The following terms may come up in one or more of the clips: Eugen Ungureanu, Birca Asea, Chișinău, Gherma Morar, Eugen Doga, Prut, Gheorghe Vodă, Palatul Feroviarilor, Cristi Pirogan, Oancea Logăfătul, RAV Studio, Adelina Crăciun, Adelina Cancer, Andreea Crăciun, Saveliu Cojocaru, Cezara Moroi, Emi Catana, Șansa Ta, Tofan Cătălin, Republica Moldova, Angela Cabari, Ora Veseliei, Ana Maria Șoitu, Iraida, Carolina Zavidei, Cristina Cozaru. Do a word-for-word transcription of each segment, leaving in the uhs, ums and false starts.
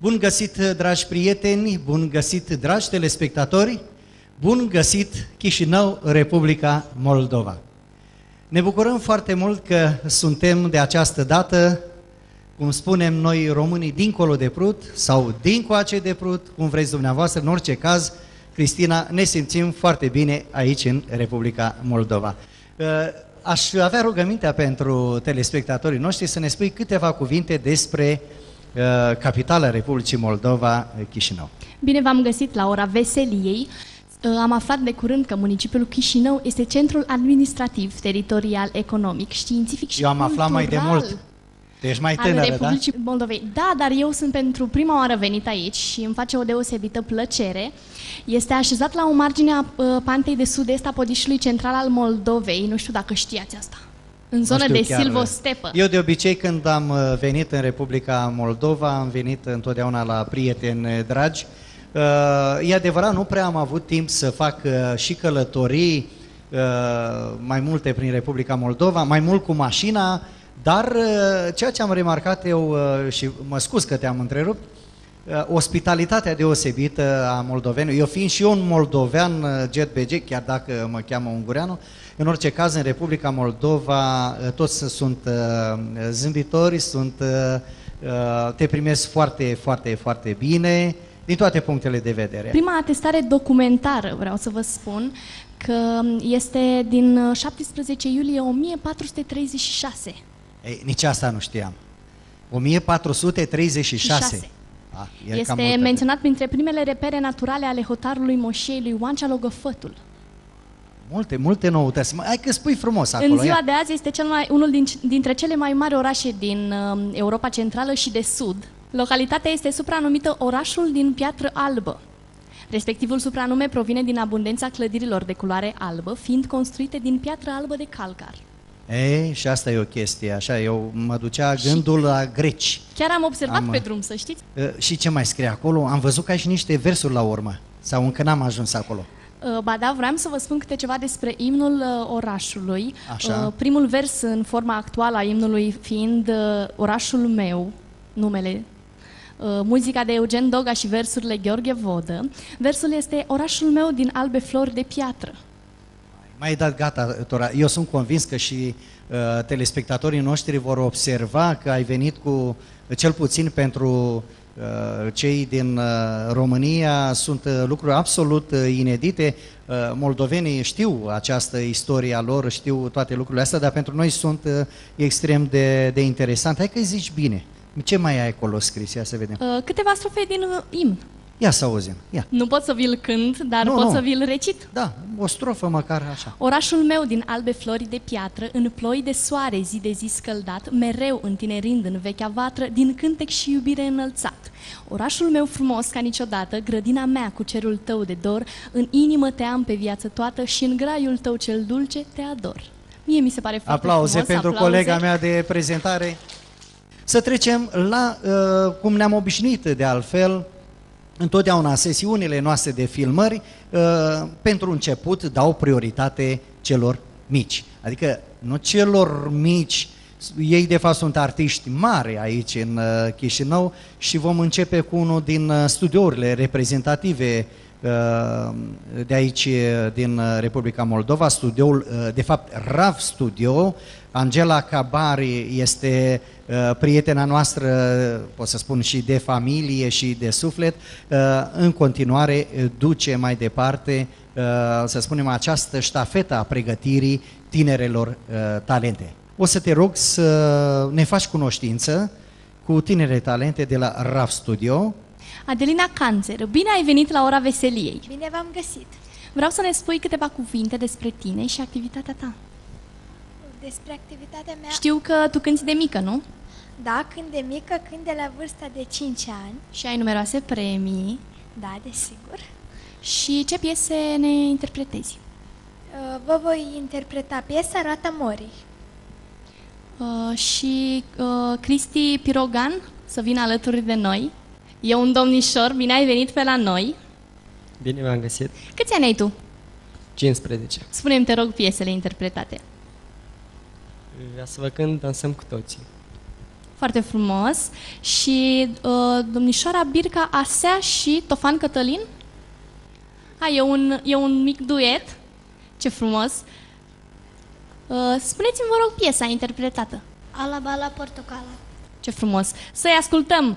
Bun găsit, dragi prieteni, bun găsit, dragi telespectatori, bun găsit Chișinău, Republica Moldova. Ne bucurăm foarte mult că suntem de această dată, cum spunem noi românii, dincolo de Prut sau dincoace de Prut, cum vreți dumneavoastră, în orice caz, Cristina, ne simțim foarte bine aici în Republica Moldova. Aș avea rugămintea pentru telespectatorii noștri să ne spui câteva cuvinte despre capitala Republicii Moldova, Chișinău. Bine v-am găsit la ora veseliei. Am aflat de curând că municipiul Chișinău este centrul administrativ, teritorial, economic, științific și cultural. Eu am aflat mai de mult. Ești mai tânără, da? Republicii Moldovei. Da, dar eu sunt pentru prima oară venit aici și îmi face o deosebită plăcere. Este așezat la o margine a pantei de sud-est a podișului central al Moldovei. Nu știu dacă știați asta. În zonă de silvostepă. Eu de obicei când am venit în Republica Moldova, am venit întotdeauna la prieteni dragi. E adevărat, nu prea am avut timp să fac și călătorii mai multe prin Republica Moldova, mai mult cu mașina, dar ceea ce am remarcat eu, și mă scuz că te-am întrerupt, ospitalitatea deosebită a moldovenilor. Eu fiind și eu un moldovean jet B G, chiar dacă mă cheamă Ungureanu, în orice caz în Republica Moldova toți sunt zâmbitori, sunt, te primesc foarte, foarte, foarte bine, din toate punctele de vedere. Prima atestare documentară, vreau să vă spun, că este din șaptesprezece iulie o mie patru sute treizeci și șase. Ei, nici asta nu știam. o mie patru sute treizeci și șase. Ah, este menționat printre primele repere naturale ale hotarului moșiei lui Oancea Logăfătul. Multe, multe noutăți. Hai că spui frumos acolo. În ziua ia. de azi este cel mai, unul din, dintre cele mai mari orașe din uh, Europa Centrală și de Sud. Localitatea este supranumită Orașul din Piatră Albă. Respectivul supranume provine din abundența clădirilor de culoare albă, fiind construite din piatră albă de calcar. Ei, și asta e o chestie, așa, eu mă ducea gândul la greci. Chiar am observat am, pe drum, să știți. Și ce mai scrie acolo? Am văzut că ai și niște versuri la urmă, sau încă n-am ajuns acolo. Ba da, vreau să vă spun câte ceva despre imnul orașului. Așa. Primul vers în forma actuală a imnului fiind Orașul meu, numele, muzica de Eugen Doga și versurile Gheorghe Vodă. Versul este Orașul meu din albe flori de piatră. Mai dat gata, Tora. Eu sunt convins că și uh, telespectatorii noștri vor observa că ai venit cu, cel puțin pentru uh, cei din uh, România, sunt uh, lucruri absolut uh, inedite. Uh, moldovenii știu această istorie a lor, știu toate lucrurile astea, dar pentru noi sunt uh, extrem de, de interesante. Hai că zici bine. Ce mai ai acolo scris? Ia să vedem. Uh, câteva strofe din uh, imn. Ia să auzim, ia. Nu pot să vi-l cânt, dar nu, pot nu. să vi-l recit. Da, o strofă măcar așa. Orașul meu din albe flori de piatră, în ploi de soare zi de zi scăldat, mereu întinerind în vechea vatră, din cântec și iubire înălțat. Orașul meu frumos ca niciodată, grădina mea cu cerul tău de dor, în inimă te am pe viață toată și în graiul tău cel dulce te ador. Mie mi se pare foarte aplauze frumos. Pentru aplauze pentru colega mea de prezentare. Să trecem la, uh, cum ne-am obișnuit de altfel, întotdeauna sesiunile noastre de filmări, pentru început, dau prioritate celor mici. Adică, nu celor mici, ei de fapt sunt artiști mari aici în Chișinău și vom începe cu unul din studiourile reprezentative de aici, din Republica Moldova, studioul, de fapt, R A V Studio. Angela Cabari este uh, prietena noastră, pot să spun, și de familie și de suflet. Uh, în continuare duce mai departe, uh, să spunem, această ștafetă a pregătirii tinerelor uh, talente. O să te rog să ne faci cunoștință cu tinere talente de la R A V Studio. Adelina Cancer, bine ai venit la ora veseliei! Bine v-am găsit! Vreau să ne spui câteva cuvinte despre tine și activitatea ta. Despre activitatea mea... Știu că tu cânti de mică, nu? Da, cânt de mică, cânt de la vârsta de cinci ani. Și ai numeroase premii. Da, desigur. Și ce piese ne interpretezi? Uh, vă voi interpreta piesa Rata Morii. Uh, și uh, Cristi Pirogan să vină alături de noi. E un domnișor, bine ai venit pe la noi. Bine m-am găsit. Câți ani ai tu? cincisprezece. Spune-mi, te rog, piesele interpretate. Vreau să vă cânt Dansăm cu toții. foarte frumos, și uh, domnișoara Birca Asea și Tofan Cătălin. A, e un, e un mic duet, ce frumos. Uh, spuneți-mi, vă rog, piesa interpretată. Alaba la portocală. Ce frumos! Să-i ascultăm!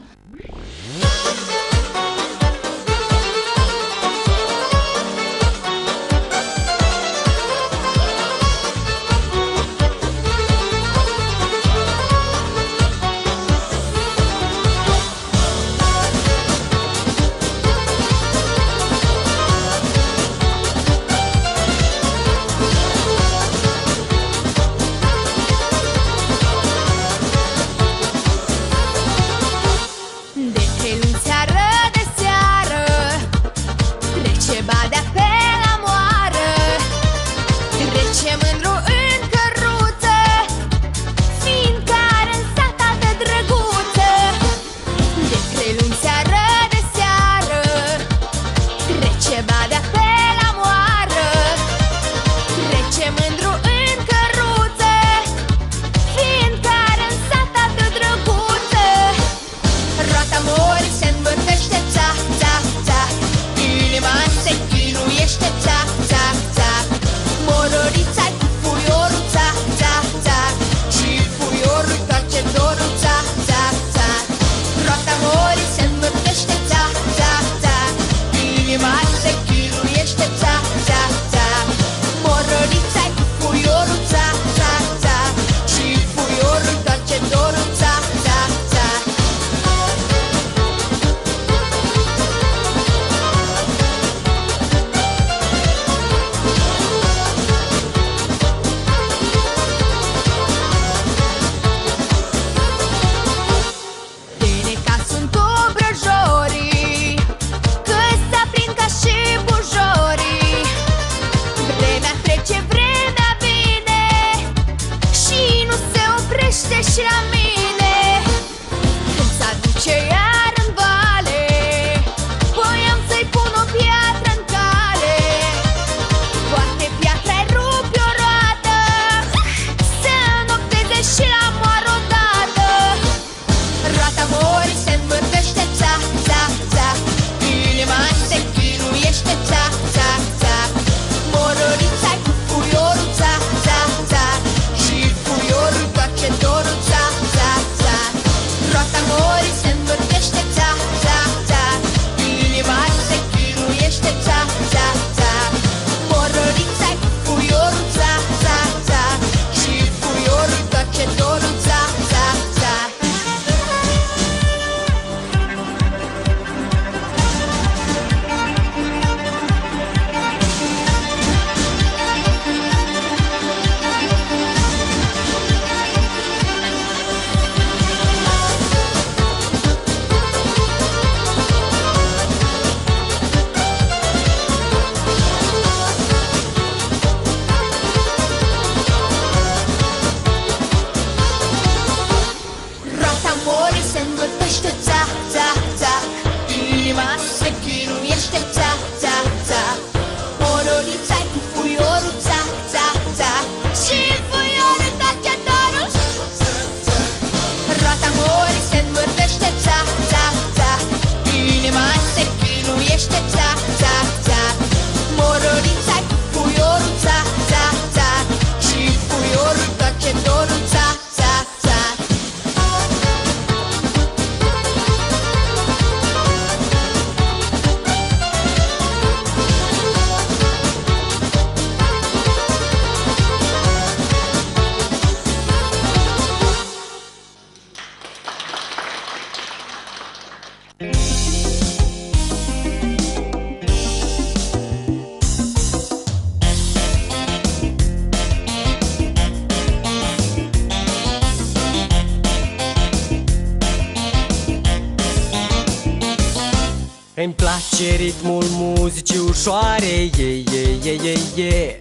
Îmi place ritmul muzicii ușoare, ei, ei, ei, ei, ei.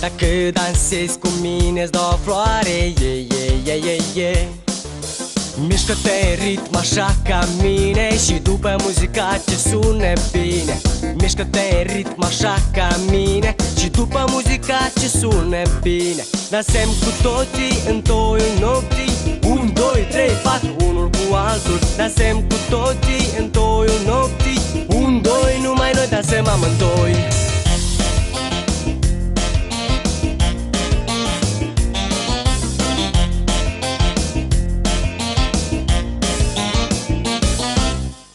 Dacă dansezi cu mine, îți dau o floare, ei, ei, ei, ei, ei. Mișcă-te ritm așa ca mine și după muzica ce sune bine. Mișcă-te ritm așa ca mine și după muzica ce sune bine. Dansem cu toții în toiul nopții, un, doi, trei, patru, unul cu altul. Dansem cu toții în toiul nopții, un, doi, numai noi dansem amândoi.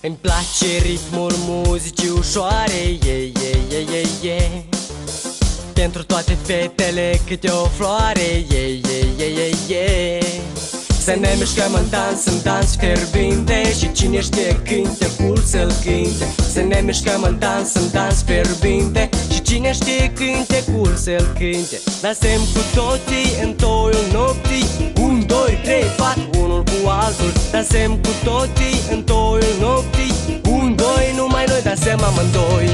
Îmi place ritmul muzicii ușoare, yeah, yeah, yeah, yeah, yeah. Pentru toate fetele câte o floare, yeah, yeah, yeah, yeah, yeah. Să ne mișcăm în dans, în dans fierbinte, și cine știe cânte, pur să-l cânte. Să ne mișcăm în dans, în dans fierbinte, și cine știe cânte, pur să-l cânte. Dansem cu toții în toiul nopții, un, doi, trei, patru, unul cu altul. Dansem cu toții în toiul nopții, un, doi, numai noi dansem amândoi.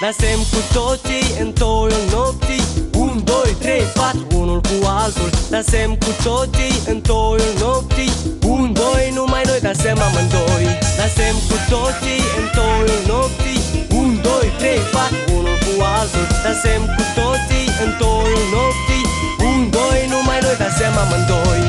Dansem cu toții în toiul nopții, un, doi, trei, patru, unul cu altul. Dansem cu toții în toiul nopții, un, doi, numai noi dansem amândoi. Dansem cu toții în toiul nopții, un, doi, trei, patru, unul cu altul. Dansem cu toții în toiul nopții, un, doi, numai noi dansem amândoi.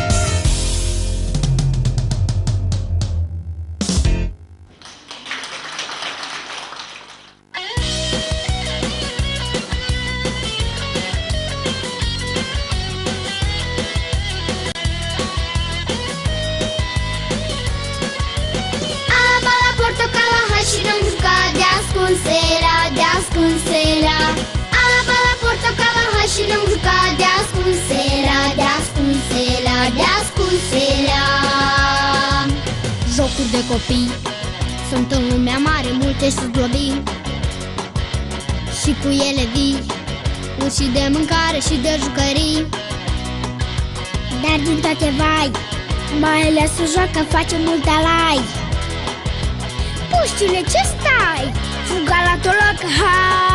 Și ne-am jucat de ascunsela, de ascunsela, de ascunsela. Jocuri de copii sunt în lumea mare, multe șuglodii, și cu ele vii uși de mâncare și de jucării. Dar din toate vai, mai ales o joacă face mult alai. Puștile, ce stai? Fuga la toloc, hai!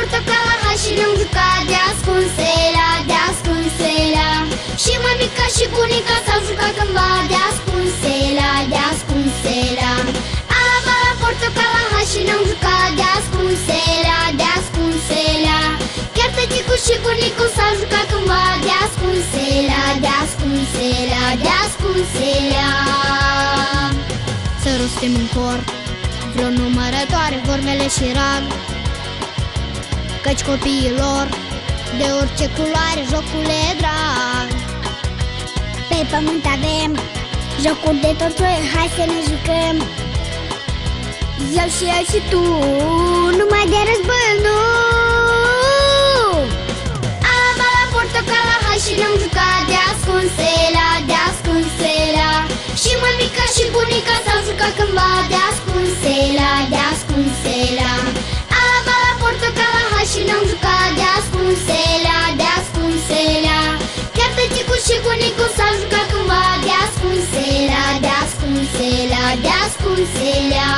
Portocala, hai și ne-am jucat de ascunsela, de ascunsela. Și mămica și bunica s-au jucat cândva de ascunsela, de ascunsela. Alaba la portocala, hai și ne-am jucat de ascunsela, de ascunsela. Chiar tăticu și bunicul s-au jucat cândva de ascunsela, de ascunsela, de ascunsela. Să rostim în cor vreo numărătoare, vorbele și rag, căci copiilor de orice culoare jocul e drag. Pe pământ avem jocuri de tot soiul, hai să ne jucăm, eu și eu și tu, numai de război, nu! Alaba la portocala, hai și ne-am jucat de ascunsela, de ascunsela. Și mămica și bunica s-au jucat cândva de ascunsela, de ascunsela. Și ne-am jucat de ascunsela, de ascunsela. Chiar tăticu și bunicul s-au jucat cândva de ascunsela, de ascunsela, de ascunsela.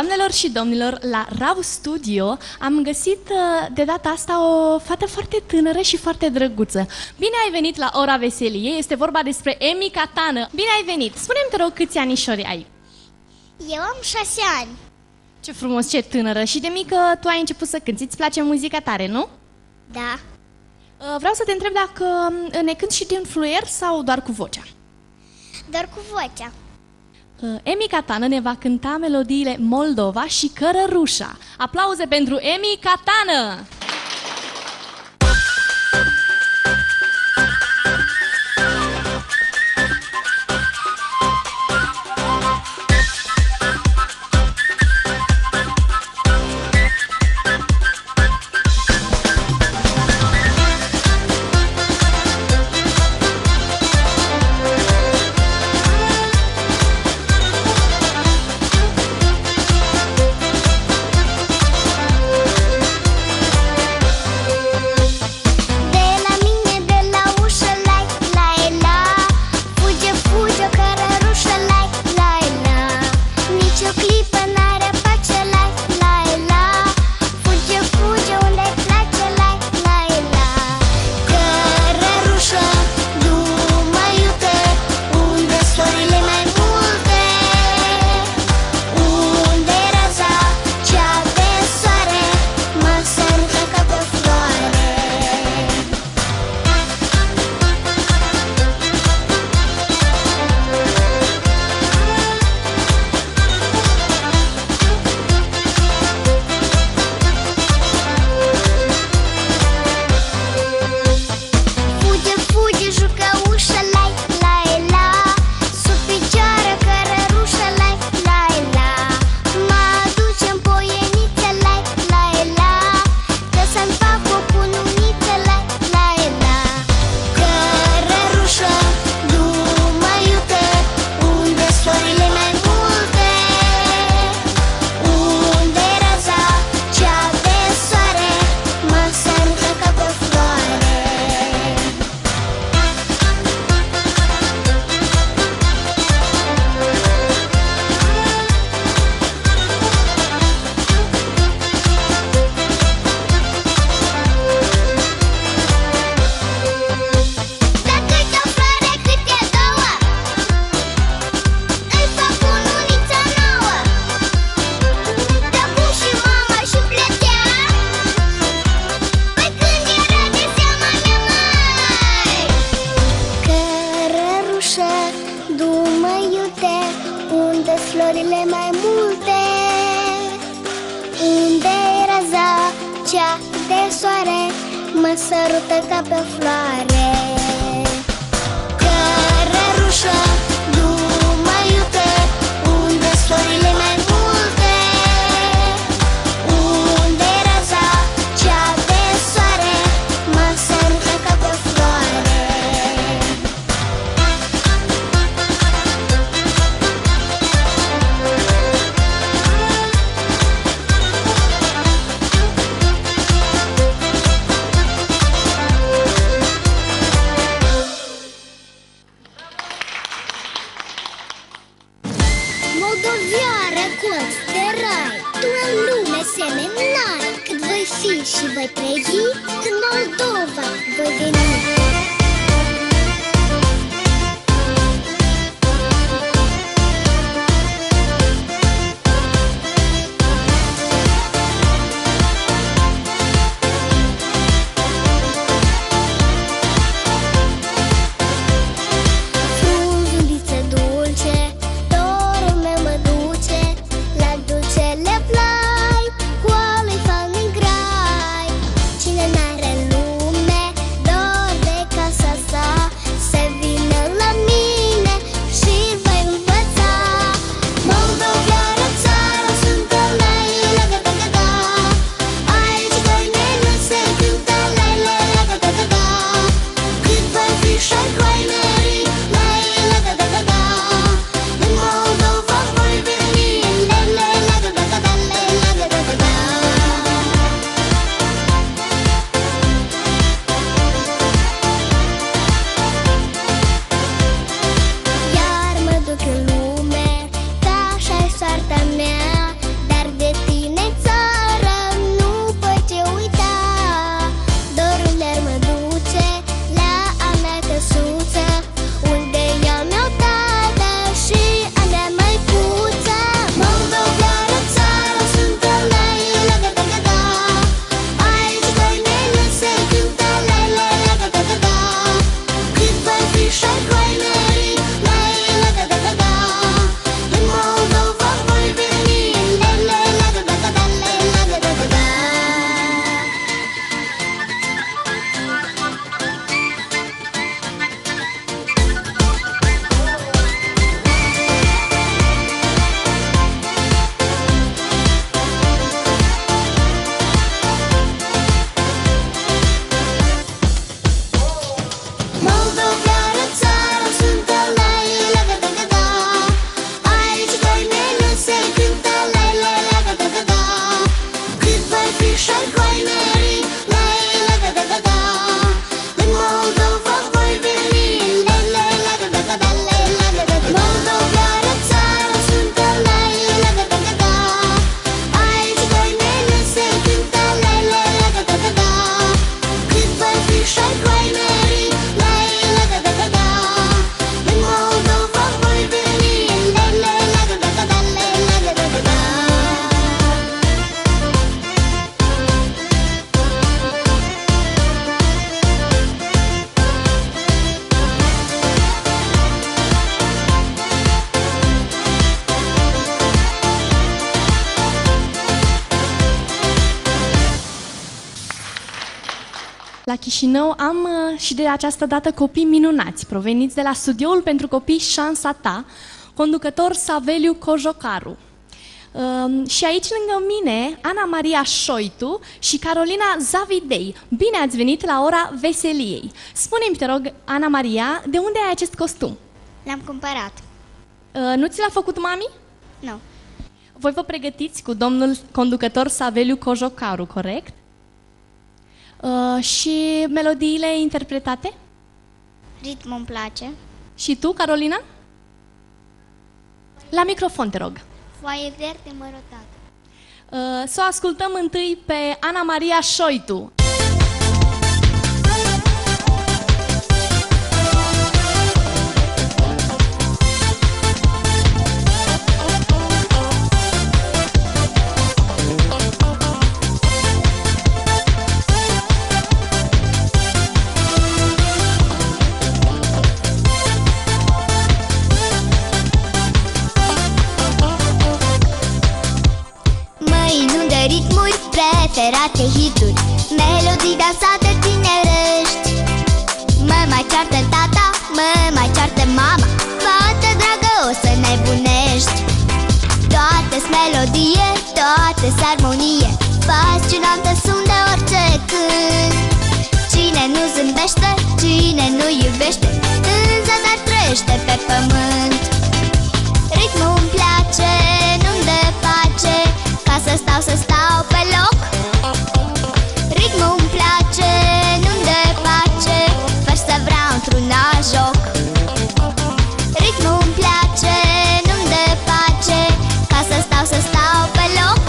Doamnelor și domnilor, la RAV Studio am găsit de data asta o fată foarte tânără și foarte drăguță. Bine ai venit la Ora Veseliei, este vorba despre Emi Catana. Bine ai venit! Spune-mi, te rog, câți anișori ai? Eu am șase ani. Ce frumos, ce tânără! Și de mică tu ai început să cânti, îți place muzica tare, nu? Da. Vreau să te întreb dacă ne cânti și din fluier sau doar cu vocea? Doar cu vocea. Emi Catana ne va cânta melodiile Moldova și Cărărușa. Aplauze pentru Emi Catana! La Chișinău am și de această dată copii minunați, proveniți de la studioul pentru copii Șansa Ta, conducător Saveliu Cojocaru. Și aici lângă mine, Ana Maria Șoitu și Carolina Zavidei. Bine ați venit la ora veseliei. Spune-mi, te rog, Ana Maria, de unde ai acest costum? L-am cumpărat. Nu ți l-a făcut mami? Nu. Voi vă pregătiți cu domnul conducător Saveliu Cojocaru, corect? Uh, și melodiile interpretate? Ritmul îmi place. Și tu, Carolina? La microfon, te rog. Foaie verde mărotată. Uh, să o ascultăm întâi pe Ana Maria Șoitu. Preferate hituri, melodii dansate tinerești. Mă mai ceartă tata, mă mai ceartă mama, fată dragă, o să nebunești. Toate-s melodie, toate-s armonie, fascinantă sunt de orice când. Cine nu zâmbește, cine nu iubește, în zadar trăiește pe pământ. Ritmul îmi place, nu-mi deface, ca să stau, să stau pe loc. Ritmul-mi place, nu-mi deface, fără să vreau într-un alt joc. Ritmul-mi place, nu-mi deface, ca să stau, să stau pe loc.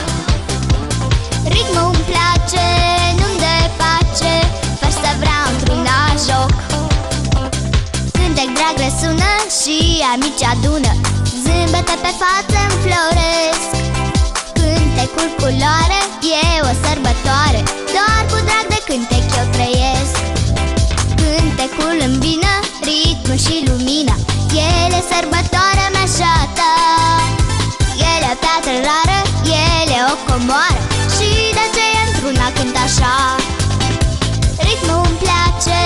Ritmul-mi place, nu-mi deface, fără să vreau într-un alt joc. Cântec drag răsună și amici adună, zâmbete pe față înfloresc. Cântecul culoare e o sărbătoare, doar cu drag de cântec eu trăiesc. Cântecul îmbină ritmul și lumina, ele sărbătoare mea și a ta. Ele o piatră rară, ele o comoară, și de aceea într-una cânt așa. Ritmul îmi place,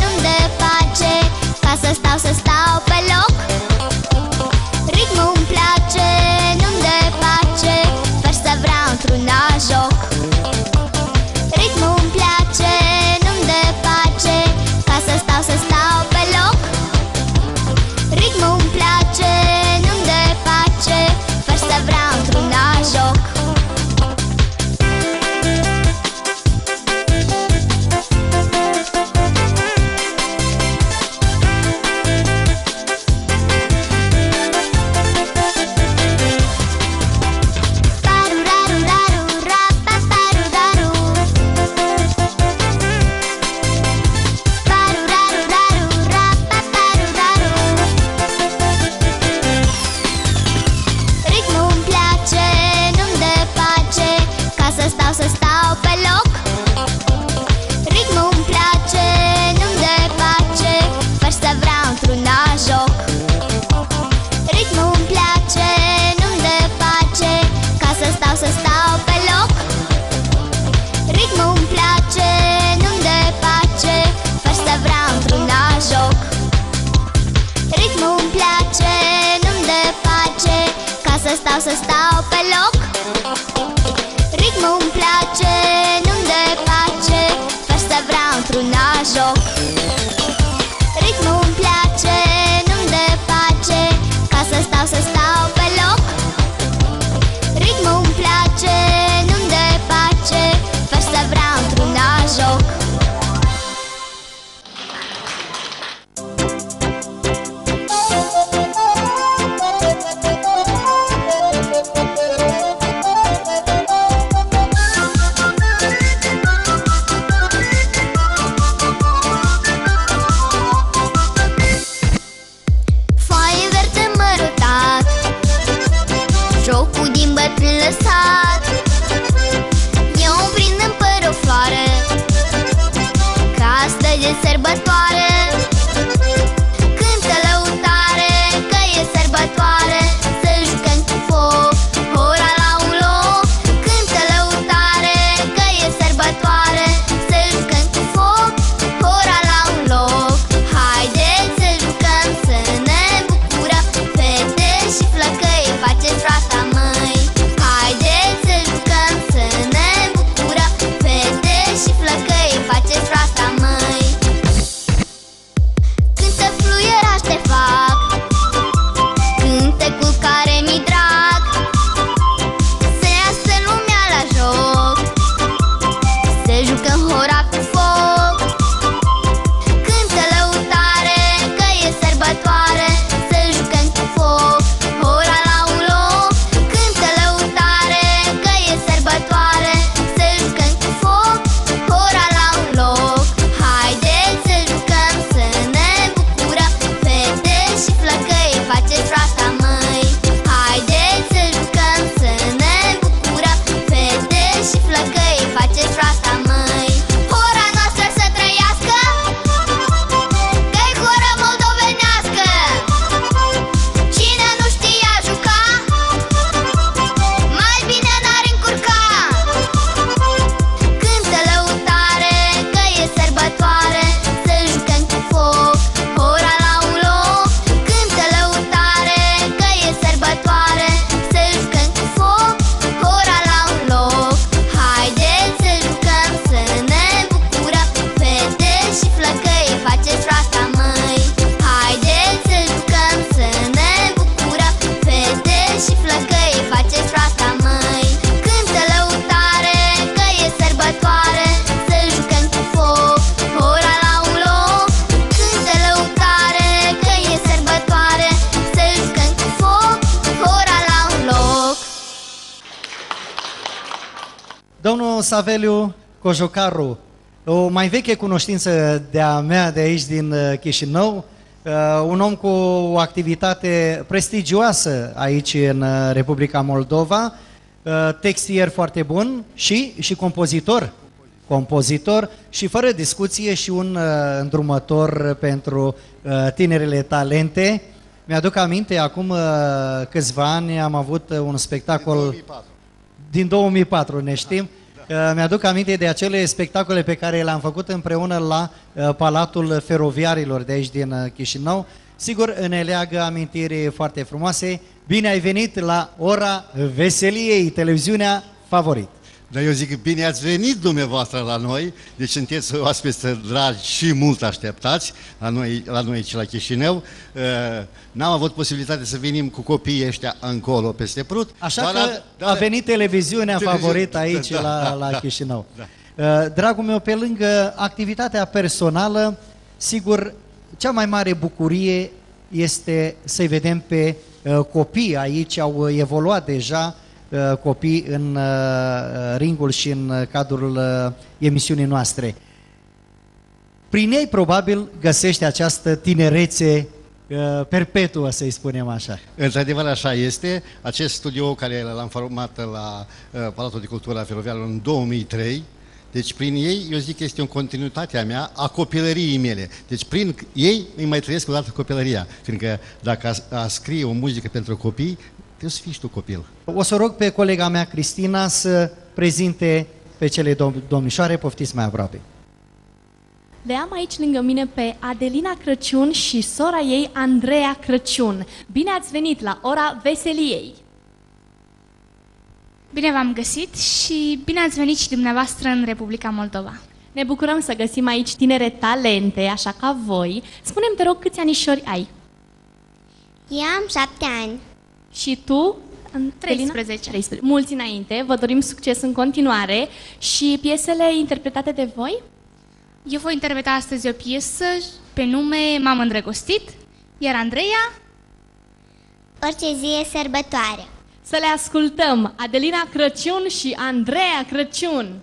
nu-mi deface, ca să stau, să stau pe loc. Ritmul îmi place, nu-mi deface, fără să vreau într-un alt joc. Ritmul-mi place, nu-mi deface, ca să stau, să stau pe loc. Ritmul-mi place, nu-mi deface, fără să vreau într-un alt joc. Să stau pe loc. Ritmul-mi place, nu-mi deface, fără să vreau într-un alt joc. Ritmul-mi place, nu-mi deface, ca să stau, să stau pe loc. Ritmul-mi place, nu-mi deface, fără să vreau într-un alt joc. Domnul Saveliu Cojocaru, o mai veche cunoștință de-a mea de aici din Chișinău, un om cu o activitate prestigioasă aici în Republica Moldova, textier foarte bun și, și compozitor, compozitor și fără discuție și un îndrumător pentru tinerele talente. Mi-aduc aminte, acum câțiva ani am avut un spectacol... Din două mii patru. din două mii patru, ne știm. Da. Mi-aduc aminte de acele spectacole pe care le-am făcut împreună la Palatul Feroviarilor de aici din Chișinău. Sigur, ne leagă amintiri foarte frumoase. Bine ai venit la Ora Veseliei, televiziunea Favorit. Dar eu zic, bine ați venit dumneavoastră la noi, deci sunteți oaspeți dragi și mult așteptați la noi, la noi aici la Chișinău. N-am avut posibilitate să venim cu copiii ăștia încolo peste Prut. Așa că la, da, a venit televiziunea televiziun... favorită aici, da, la, la da, Chișinău. Da. Dragul meu, pe lângă activitatea personală, sigur, cea mai mare bucurie este să-i vedem pe copii aici, au evoluat deja copii în ringul și în cadrul emisiunii noastre. Prin ei probabil găsește această tinerețe perpetuă, să-i spunem așa. Într-adevăr așa este. Acest studio care l-am format la Palatul de Cultură Feroviară în două mii trei, deci prin ei, eu zic că este o continuitate a mea, a copilăriei mele. Deci prin ei îi mai trăiesc o dată copilăria, fiindcă dacă a, a scrie o muzică pentru copii, trebuie să fii și tu copil. O să rog pe colega mea, Cristina, să prezinte pe cele dom- domnișoare, poftiți mai aproape. Le am aici lângă mine pe Adelina Crăciun și sora ei, Andreea Crăciun. Bine ați venit la Ora Veseliei! Bine v-am găsit și bine ați venit și dumneavoastră în Republica Moldova. Ne bucurăm să găsim aici tinere talente, așa ca voi. Spune-mi, te rog, câți anișori ai? Eu am șapte ani. Și tu? treisprezece. Mulți înainte, vă dorim succes în continuare. Și piesele interpretate de voi? Eu voi interpreta astăzi o piesă pe nume M-am îndrăgostit, iar Andreea? Orice zi e sărbătoare. Să le ascultăm, Adelina Crăciun și Andreea Crăciun.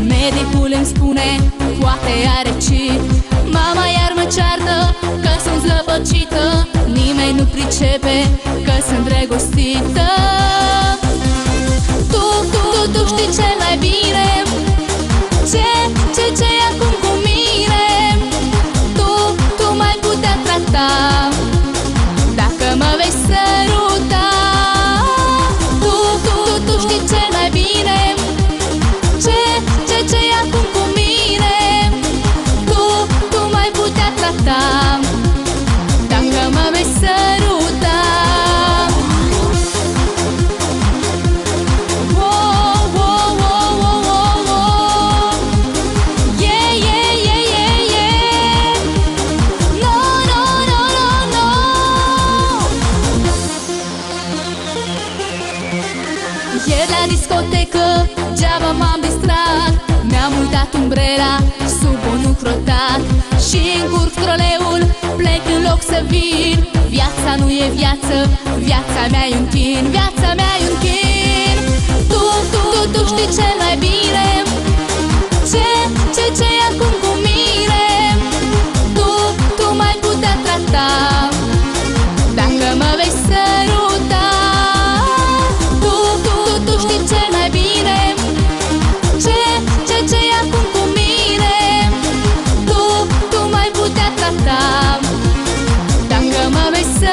Medicul îmi spune, poate are cit. Mama iar mă ceartă că sunt zlăbăcită. Nimeni nu pricepe că sunt îndrăgostită. Tu, tu, tu, tu știi cel mai bine ce, ce, ce e acum cu mine. Tu, tu m-ai putea trata dacă mă vei săruta. Tu, tu, tu, tu știi cel mai bine dacă mă vei săruta. Oh, oh, oh, oh, oh, oh. Yeah, yeah, yeah, yeah, yeah. No, no, no, no, no. Ieri la discotecă geaba m-am distrat. Mi-am uitat umbrela sub un crotat și încurc troleul, plec în loc să vin. Viața nu e viață, viața mea-i un chin, viața mea-i un chin. Tu, tu, tu, tu știi cel mai bine ce, ce, ce e acum cu mine. Tu, tu m-ai putea trata dacă mă vei săruta. Tu, tu, tu, tu știi cel mai bine ce, ce, ce e acum cu mine. Tu, tu m-ai putea trata dacă mă vei săruta.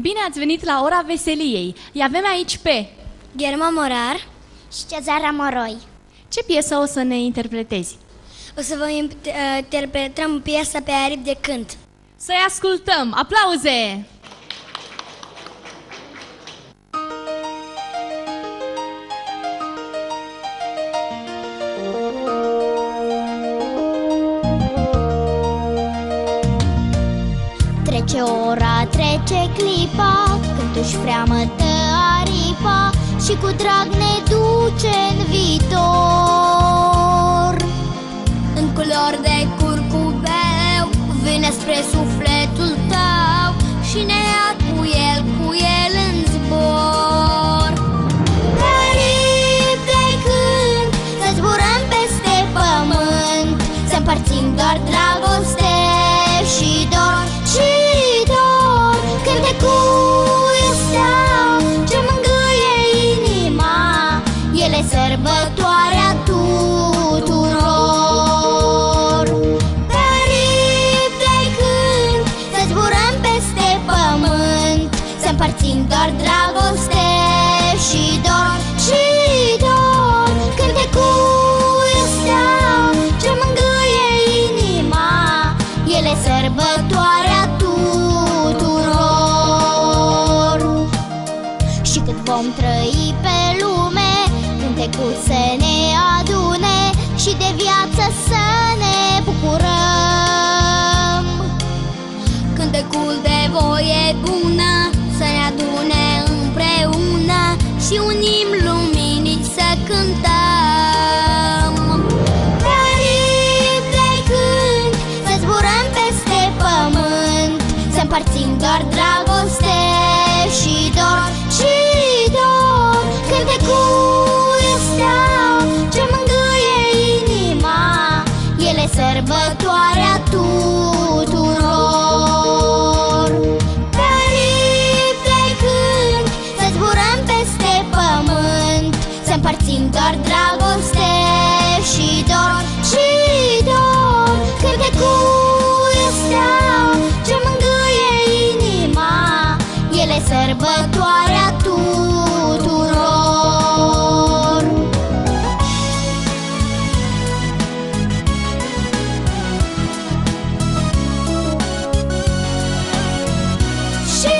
Bine ați venit la Ora Veseliei! I-avem aici pe Gherma Morar și Cezara Moroi. Ce piesă o să ne interpretezi? O să vă interpretăm piesa Pe aripi de cânt. Să-i ascultăm! Aplauze! Trece ora, trece clipa, când își freamătă aripa și cu drag ne duce în viitor. În culori de curcubeu vine spre sufletul tău și ne ia el cu el în zbor. Pe aripi de când să zburăm peste pământ, să împărțim doar dragoste și dor. Și dor când de cuie steau ce mângâie inima, ele sărbătoarea tuturor. Pe aripi de când să zburăm peste pământ, să împărțim doar dragoste și dor. Și dor când de cuie steau ce mângâie inima, ele sărbătoarea. Vom trăi pe lume, cântecul să ne adune și de viață să ne bucurăm. Cântecul de voie bună să ne adune împreună și unim luminii să cântăm. Pe aripi de când să zburăm peste pământ, să împărțim doar dragoste și dor. Și dor când de cuie steau ce mângâie inima, ele sărbătoarea tuturor. Pe aripi de când să zburăm peste pământ, să împărțim doar dragoste și dor. Și dor când de cuie steau ce mângâie inima, ele sărbătoarea tuturor. Și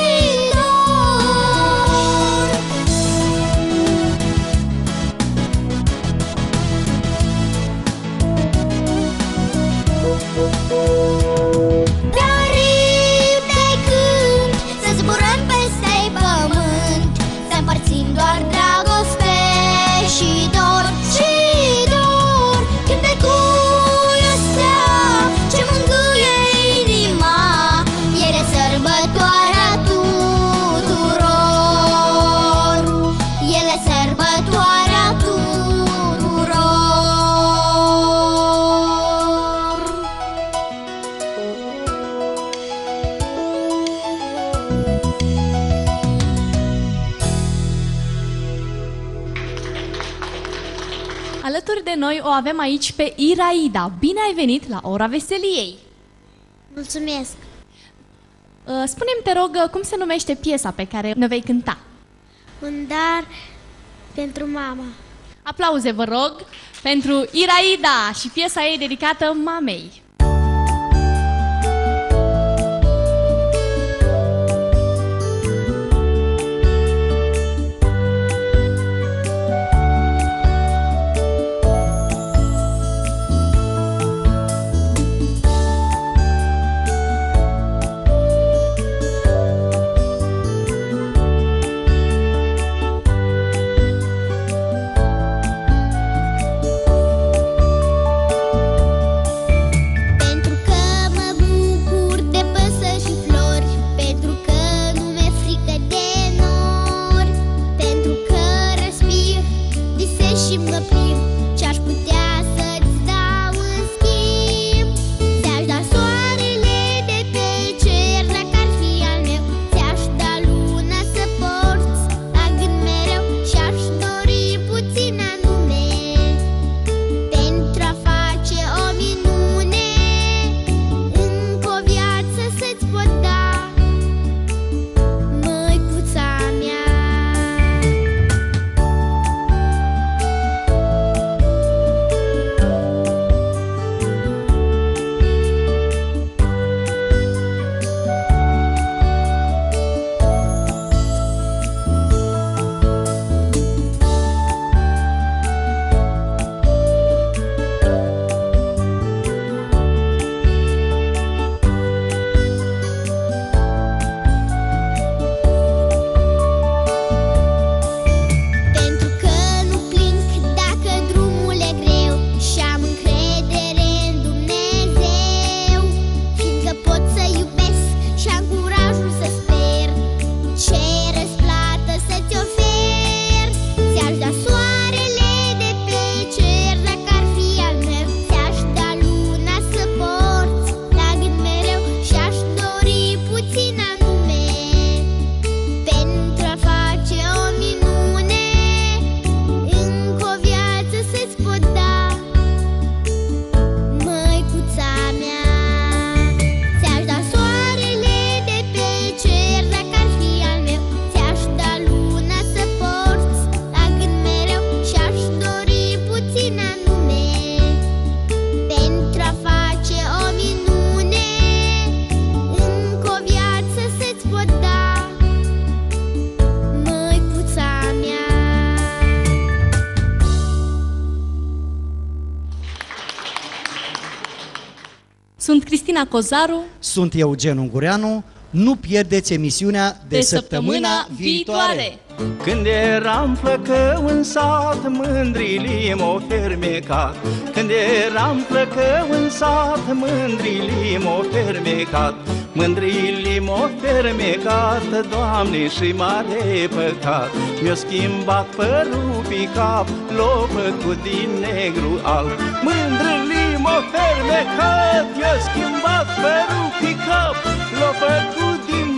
dor. Pe aripi de când să zburăm peste pământ, să împărțim doar dragoste și dor. Și dor când de cuie steau ce mângâie inima, ele sărbătoarea tuturor. Ele sărbătoarea tuturor. Alături de noi o avem aici pe Iraida. Bine ai venit la Ora Veseliei! Mulțumesc! Uh, Spune-mi, te rog, cum se numește piesa pe care ne vei cânta? Un dar pentru mama. Aplauze, vă rog, pentru Iraida și piesa ei dedicată mamei. Cristina Cozaru. Sunt Eugen Ungureanu. Nu pierdeți emisiunea de, de săptămâna, săptămâna viitoare. Când eram plăcău în sat, mândrilim o fermecat. Când eram plăcău în sat, mândrilim o fermecat. Mândrilim o fermecat, Doamne, și mare păcat. Mi-o schimbat părul pe cap, l-o făcut din negru alb. Mândrilim o fermecat, mi-o schimbat părul pe cap, l-o făcut din